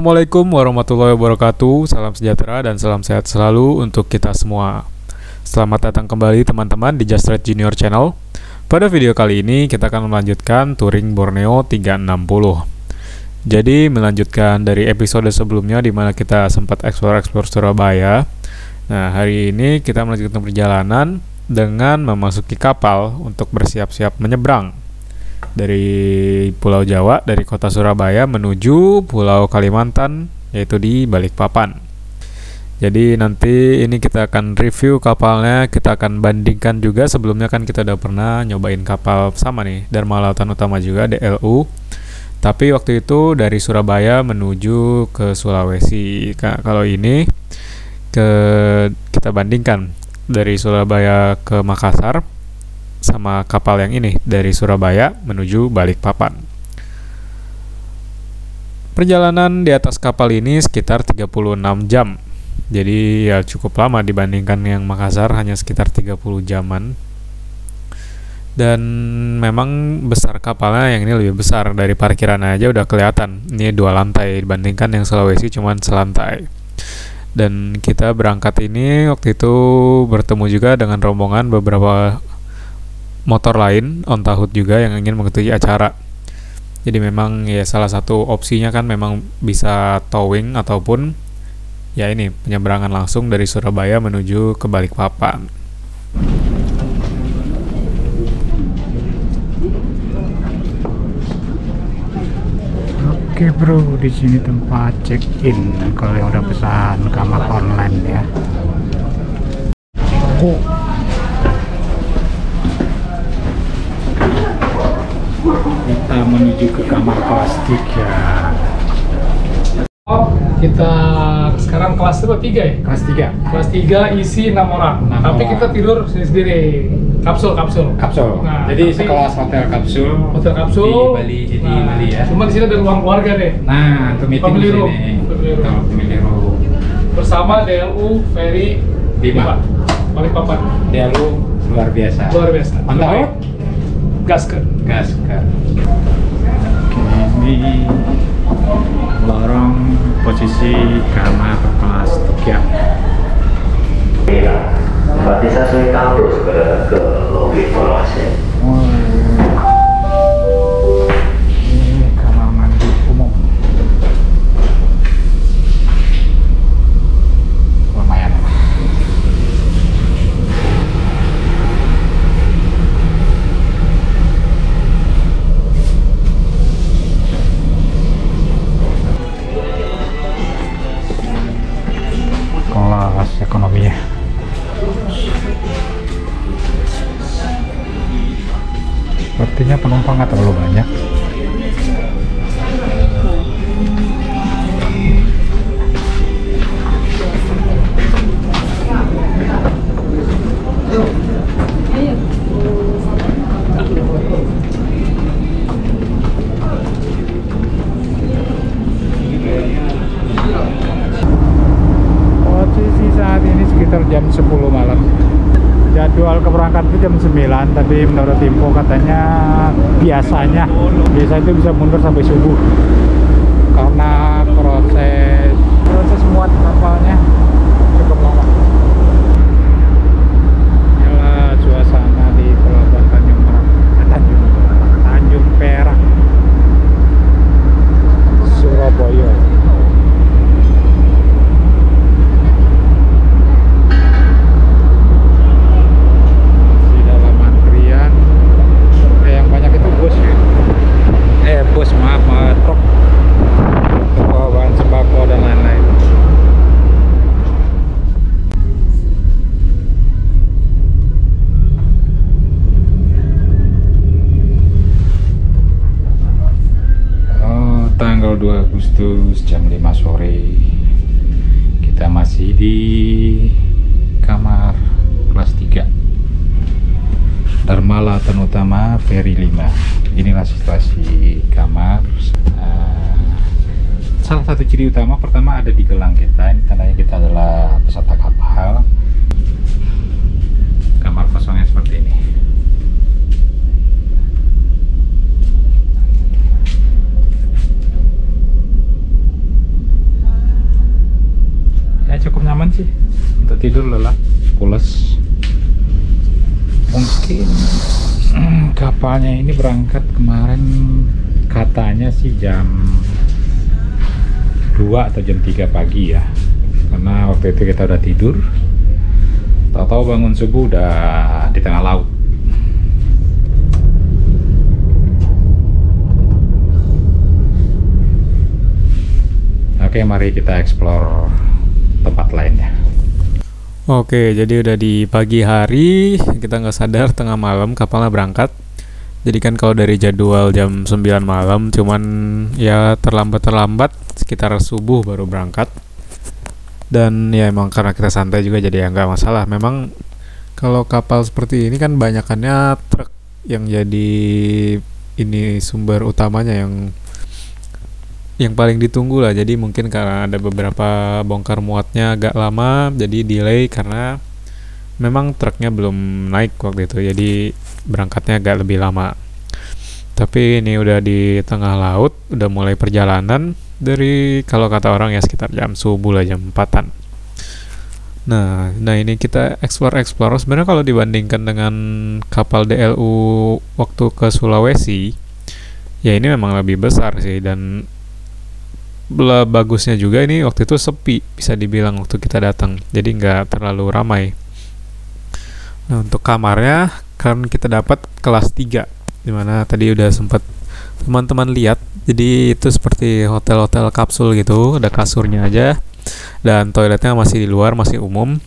Assalamualaikum warahmatullahi wabarakatuh. Salam sejahtera dan salam sehat selalu untuk kita semua. Selamat datang kembali teman-teman di Jasride Junior Channel. Pada video kali ini kita akan melanjutkan touring Borneo 360. Jadi melanjutkan dari episode sebelumnya dimana kita sempat explore Surabaya. Nah, hari ini kita melanjutkan perjalanan dengan memasuki kapal untuk bersiap-siap menyeberang dari Pulau Jawa, dari kota Surabaya menuju Pulau Kalimantan, yaitu di Balikpapan. Jadi nanti ini kita akan review kapalnya, kita akan bandingkan juga. Sebelumnya kan kita udah pernah nyobain kapal sama nih, Dharma Lautan Utama juga, DLU. Tapi waktu itu dari Surabaya menuju ke Sulawesi. Kalau ini kita bandingkan dari Surabaya ke Makassar sama kapal yang ini dari Surabaya menuju Balikpapan. Perjalanan di atas kapal ini sekitar 36 jam. Jadi ya cukup lama dibandingkan yang Makassar, hanya sekitar 30 jaman. Dan memang besar kapalnya, yang ini lebih besar. Dari parkiran aja udah kelihatan. Ini 2 lantai dibandingkan yang Sulawesi cuman selantai. Dan kita berangkat ini waktu itu bertemu juga dengan rombongan beberapa motor lain on tahut juga yang ingin mengikuti acara. Jadi memang ya salah satu opsinya kan memang bisa towing ataupun ya ini penyeberangan langsung dari Surabaya menuju ke Balikpapan. Oke bro, di sini tempat check in kalau yang udah pesan kamar online ya. Oh. Kita menuju ke kamar kelas 3. Oh, kita sekarang kelas 3 ya? Kelas 3. Kelas 3 isi 6 orang. Tapi kita tidur sendiri. Kapsul. Nah, jadi sekelas hotel kapsul di Bali. Jadi Bali ya. Cuma di sini ada ruang keluarga deh. Nah, itu meeting di sini. Pemiliru. Bersama DLU Ferry 5. Balikpapan. DLU luar biasa. Mantap. Gasker. Oke, ini lorong posisi kamar kelas 3. Iya, berarti saya sudah kabur ke lobi informasi. Ini kamar mandi umum. Lumayan. Ekonominya sepertinya penumpang nggak terlalu banyak. Jam 10 malam. Jadwal keberangkatan itu jam 9, tapi menurut info katanya biasanya itu bisa mundur sampai subuh karena proses muat kapalnya cukup lama. Inilah suasana di pelabuhan Tanjung Perak, Surabaya. Jam 5 sore kita masih di kamar kelas 3 Dharma Lautan Utama Ferry 5. Inilah situasi kamar. Salah satu ciri utama pertama ada di gelang kita, ini tandanya kita adalah peserta kapal. Kamar kosongnya seperti ini. apaan sih? Untuk tidur lelah, pulas. Mungkin kapalnya ini berangkat kemarin katanya sih jam 2 atau jam 3 pagi ya, karena waktu itu kita udah tidur, tahu-tahu bangun subuh udah di tengah laut. Oke, mari kita explore tempat lainnya. Oke, jadi udah di pagi hari, kita nggak sadar tengah malam kapalnya berangkat. Jadi kan kalau dari jadwal jam 9 malam, cuman ya terlambat-terlambat sekitar subuh baru berangkat. Dan ya emang karena kita santai juga jadi ya nggak masalah. Memang kalau kapal seperti ini kan banyakannya truk yang jadi ini sumber utamanya yang paling ditunggu lah. Jadi mungkin karena ada beberapa bongkar muatnya agak lama, jadi delay karena memang truknya belum naik waktu itu, jadi berangkatnya agak lebih lama. Tapi ini udah di tengah laut, udah mulai perjalanan dari kalau kata orang ya sekitar jam subuh lah, jam 4-an. Nah ini kita explore-explore. Sebenarnya kalau dibandingkan dengan kapal DLU waktu ke Sulawesi, ya ini memang lebih besar sih, dan bagusnya juga ini waktu itu sepi bisa dibilang waktu kita datang, jadi nggak terlalu ramai. Nah untuk kamarnya kan kita dapat kelas 3, dimana tadi udah sempat teman-teman lihat, jadi itu seperti hotel-hotel kapsul gitu, ada kasurnya aja dan toiletnya masih di luar, masih umum.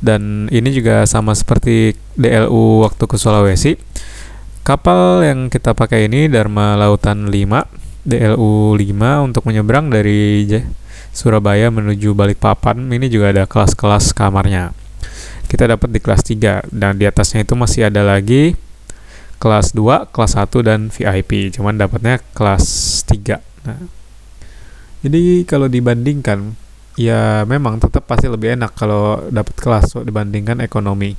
Dan ini juga sama seperti DLU waktu ke Sulawesi, kapal yang kita pakai ini Dharma Lautan 5 DLU5 untuk menyeberang dari Surabaya menuju Balikpapan. Ini juga ada kelas-kelas kamarnya. Kita dapat di kelas 3 dan di atasnya itu masih ada lagi kelas 2, kelas 1 dan VIP. Cuman dapatnya kelas 3. Nah. Jadi kalau dibandingkan ya memang tetap pasti lebih enak kalau dapat kelas dibandingkan ekonomi.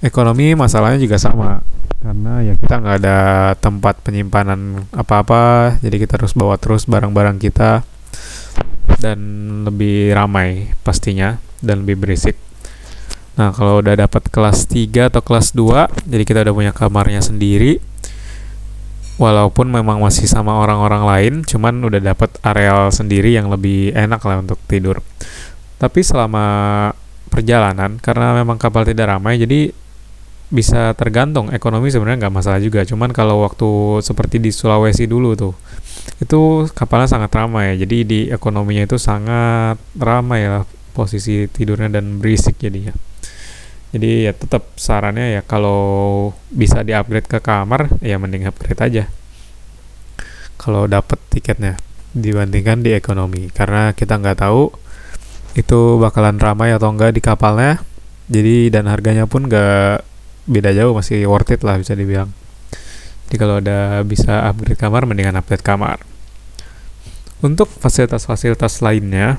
Ekonomi masalahnya juga sama, karena ya kita nggak ada tempat penyimpanan apa-apa, jadi kita harus bawa terus barang-barang kita, dan lebih ramai pastinya dan lebih berisik. Nah kalau udah dapat kelas 3 atau kelas 2, jadi kita udah punya kamarnya sendiri, walaupun memang masih sama orang-orang lain, cuman udah dapat areal sendiri yang lebih enak lah untuk tidur. Tapi selama perjalanan karena memang kapal tidak ramai, jadi bisa tergantung ekonomi, sebenarnya nggak masalah juga. Cuman kalau waktu seperti di Sulawesi dulu tuh, itu kapalnya sangat ramai, jadi di ekonominya itu sangat ramai lah posisi tidurnya dan berisik jadinya. Jadi ya tetap sarannya ya kalau bisa di-upgrade ke kamar ya mending upgrade aja kalau dapat tiketnya dibandingkan di ekonomi, karena kita nggak tahu itu bakalan ramai atau enggak di kapalnya, jadi dan harganya pun nggak beda jauh, masih worth it lah bisa dibilang. Jadi kalau ada bisa upgrade kamar mendingan upgrade kamar. Untuk fasilitas-fasilitas lainnya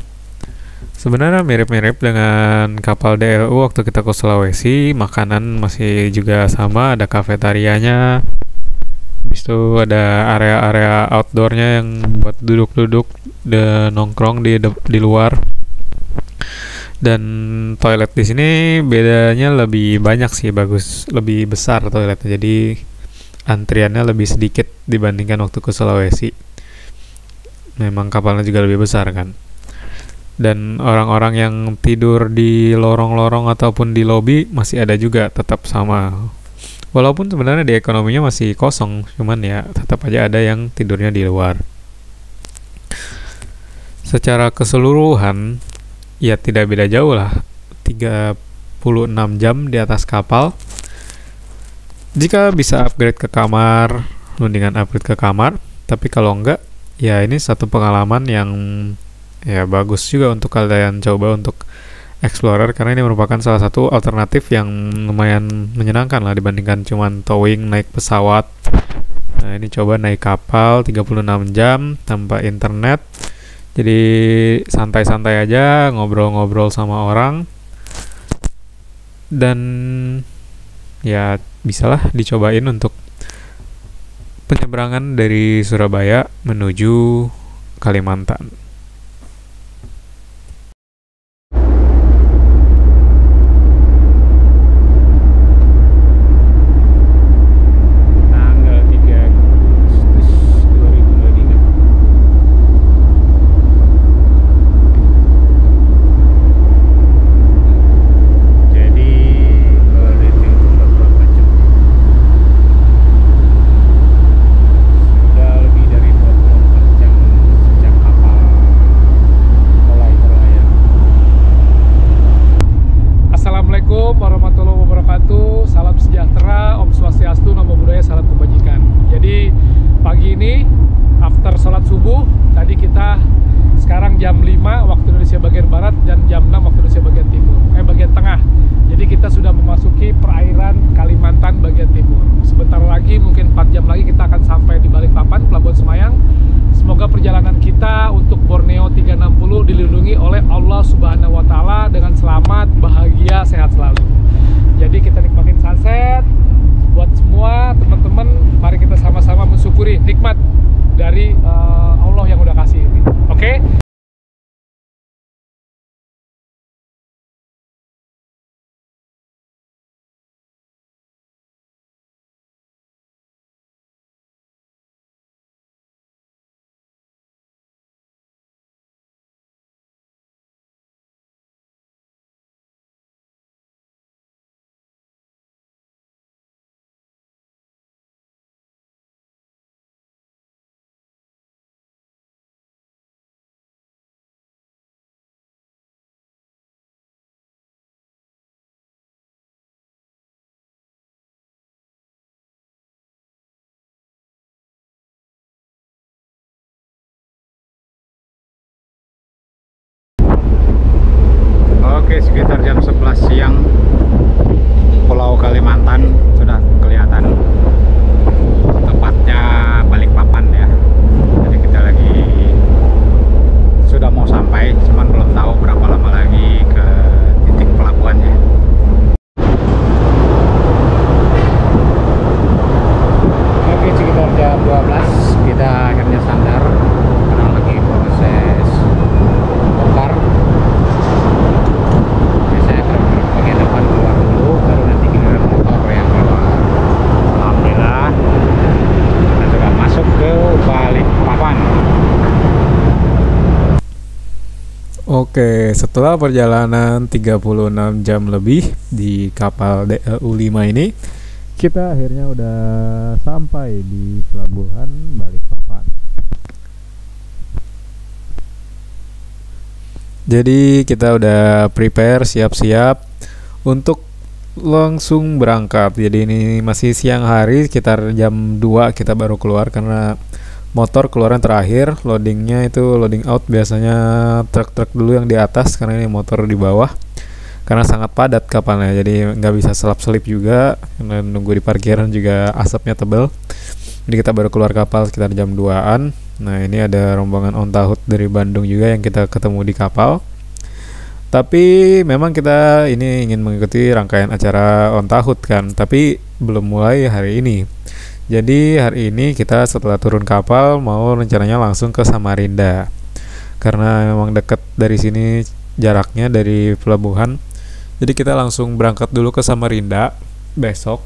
sebenarnya mirip-mirip dengan kapal DLU waktu kita ke Sulawesi. Makanan masih juga sama, ada kafetarianya, habis itu ada area-area outdoornya yang buat duduk-duduk dan nongkrong di luar. Dan toilet di sini bedanya lebih banyak sih, bagus, lebih besar toiletnya, jadi antriannya lebih sedikit dibandingkan waktu ke Sulawesi. Memang kapalnya juga lebih besar kan, dan orang-orang yang tidur di lorong-lorong ataupun di lobi masih ada juga, tetap sama, walaupun sebenarnya di ekonominya masih kosong, cuman ya tetap aja ada yang tidurnya di luar. Secara keseluruhan ya tidak beda jauh lah, 36 jam di atas kapal. Jika bisa upgrade ke kamar mendingan upgrade ke kamar, tapi kalau enggak ya ini satu pengalaman yang ya bagus juga untuk kalian coba untuk explorer, karena ini merupakan salah satu alternatif yang lumayan menyenangkan lah dibandingkan cuman towing naik pesawat. Nah ini coba naik kapal 36 jam tanpa internet. Jadi santai-santai aja, ngobrol-ngobrol sama orang, dan ya bisalah dicobain untuk penyeberangan dari Surabaya menuju Kalimantan. Subhanahu wa Ta'ala dengan selamat, bahagia, sehat selalu. Jadi kita nikmatin sunset. Buat semua teman-teman, mari kita sama-sama mensyukuri nikmat dari Allah yang udah kasih ini. Oke? Oke, sekitar jam 11 siang Pulau Kalimantan sudah kelihatan, tepatnya Balikpapan ya. Jadi kita lagi sudah mau sampai, cuman belum tahu berapa lama lagi ke titik pelabuhannya. Oke, sekitar jam 12 kita akhirnya sandar. Oke, setelah perjalanan 36 jam lebih di kapal DLU5 ini, kita akhirnya udah sampai di pelabuhan Balikpapan. Jadi kita udah prepare, siap-siap untuk langsung berangkat. Jadi ini masih siang hari, sekitar jam 2 kita baru keluar karena motor keluaran terakhir, loadingnya itu loading out biasanya truk-truk dulu yang di atas, karena ini motor di bawah karena sangat padat kapalnya, jadi nggak bisa selap-selip juga karena nunggu di parkiran juga asapnya tebel. Jadi kita baru keluar kapal sekitar jam 2an. Nah, ini ada rombongan on tahut dari Bandung juga yang kita ketemu di kapal, tapi memang kita ini ingin mengikuti rangkaian acara on tahut kan, tapi belum mulai hari ini. Jadi hari ini kita setelah turun kapal mau rencananya langsung ke Samarinda, karena memang dekat dari sini jaraknya dari pelabuhan. Jadi kita langsung berangkat dulu ke Samarinda besok,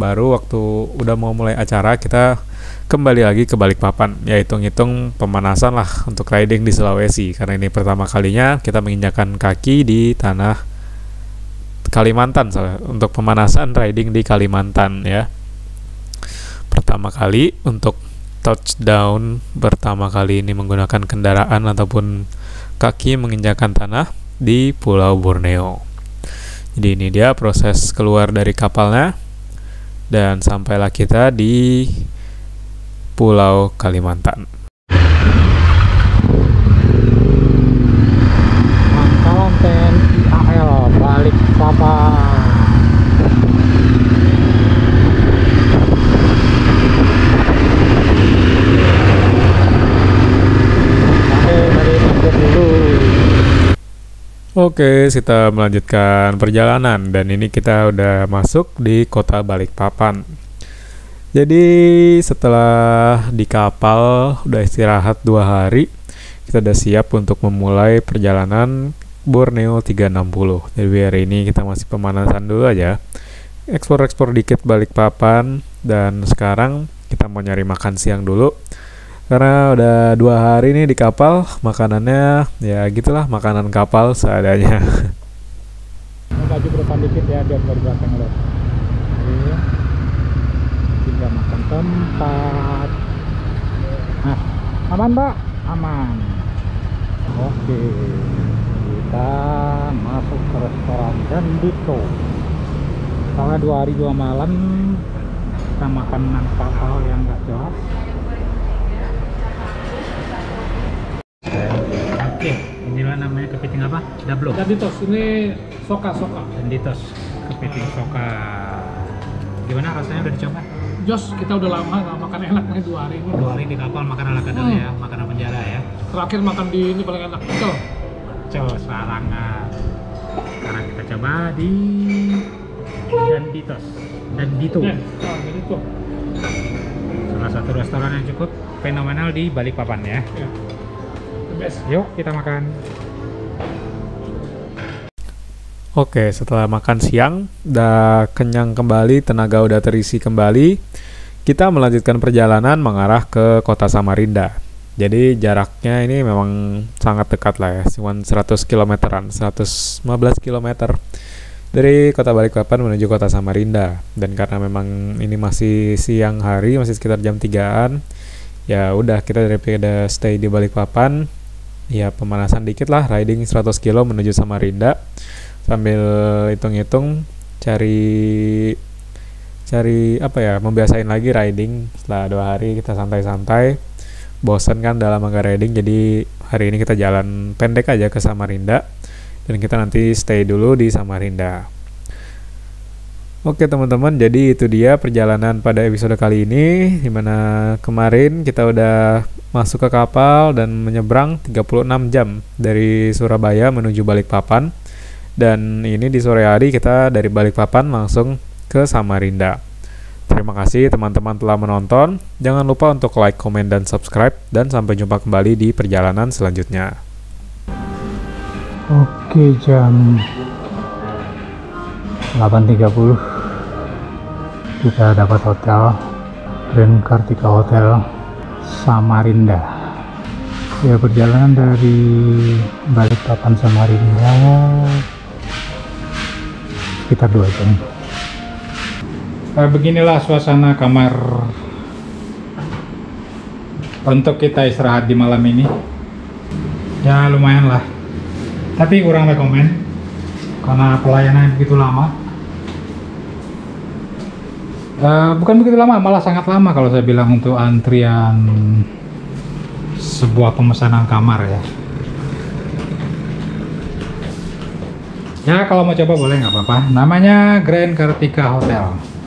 baru waktu udah mau mulai acara kita kembali lagi ke Balikpapan. Ya, hitung-hitung pemanasan lah untuk riding di Sulawesi, karena ini pertama kalinya kita menginjakan kaki di tanah Kalimantan. Untuk pemanasan riding di Kalimantan ya, pertama kali untuk touchdown pertama kali ini menggunakan kendaraan ataupun kaki menginjakan tanah di Pulau Borneo. Jadi ini dia proses keluar dari kapalnya dan sampailah kita di Pulau Kalimantan. Pangkalan TNI AL Balikpapan. Oke, kita melanjutkan perjalanan dan ini kita udah masuk di kota Balikpapan. Jadi setelah di kapal udah istirahat 2 hari, kita udah siap untuk memulai perjalanan Borneo 360. Jadi hari ini kita masih pemanasan dulu aja, ekspor-ekspor dikit Balikpapan, dan sekarang kita mau nyari makan siang dulu. Karena udah 2 hari nih di kapal, makanannya ya gitulah, makanan kapal seadanya. Baju berdepan dikit ya biar dari belakang lo. Tinggal makan tempat. Nah, aman Mbak? Aman. Oke, kita masuk ke restoran Gendito. Karena 2 hari 2 malam kita makan kapal yang nggak jelas. Oke, inilah namanya kepiting apa? Dablo. Genditos, ini soka. Genditos, kepiting soka. Gimana rasanya, udah dicoba? Jos, kita udah lama nggak makan enak nih, 2 hari ini. 2 hari di kapal makan ala kadal ya, makanan penjara ya. Terakhir makan di ini paling enak, betul. Rejo Sarangan. Sekarang kita coba di Gendito. Salah satu restoran yang cukup fenomenal di Balikpapan ya. Yuk kita makan. Oke, setelah makan siang, udah kenyang kembali, tenaga udah terisi kembali, kita melanjutkan perjalanan mengarah ke kota Samarinda. Jadi jaraknya ini memang sangat dekat lah ya, cuma 100 kilometeran, 115 kilometer dari kota Balikpapan menuju kota Samarinda. Dan karena memang ini masih siang hari, masih sekitar jam 3-an, ya udah kita daripada stay di Balikpapan, ya pemanasan dikit lah, riding 100 kilo menuju Samarinda. Sambil hitung-hitung cari apa ya, membiasain lagi riding. Setelah 2 hari kita santai-santai, bosen kan dalam angka riding, jadi hari ini kita jalan pendek aja ke Samarinda dan kita nanti stay dulu di Samarinda. Oke teman-teman, jadi itu dia perjalanan pada episode kali ini, dimana kemarin kita udah masuk ke kapal dan menyeberang 36 jam dari Surabaya menuju Balikpapan. Dan ini di sore hari kita dari Balikpapan langsung ke Samarinda. Terima kasih teman-teman telah menonton. Jangan lupa untuk like, komen, dan subscribe. Dan sampai jumpa kembali di perjalanan selanjutnya. Oke, jam 8.30 kita dapat hotel Grand Kartika Hotel Samarinda. Ya, perjalanan dari Balikpapan Samarinda sekitar 2 jam. Beginilah suasana kamar untuk kita istirahat di malam ini. Ya lumayan lah, tapi kurang rekomen karena pelayanan begitu lama. Bukan begitu lama, malah sangat lama kalau saya bilang untuk antrian sebuah pemesanan kamar ya. Ya kalau mau coba boleh, nggak apa-apa. Namanya Grand Kartika Hotel.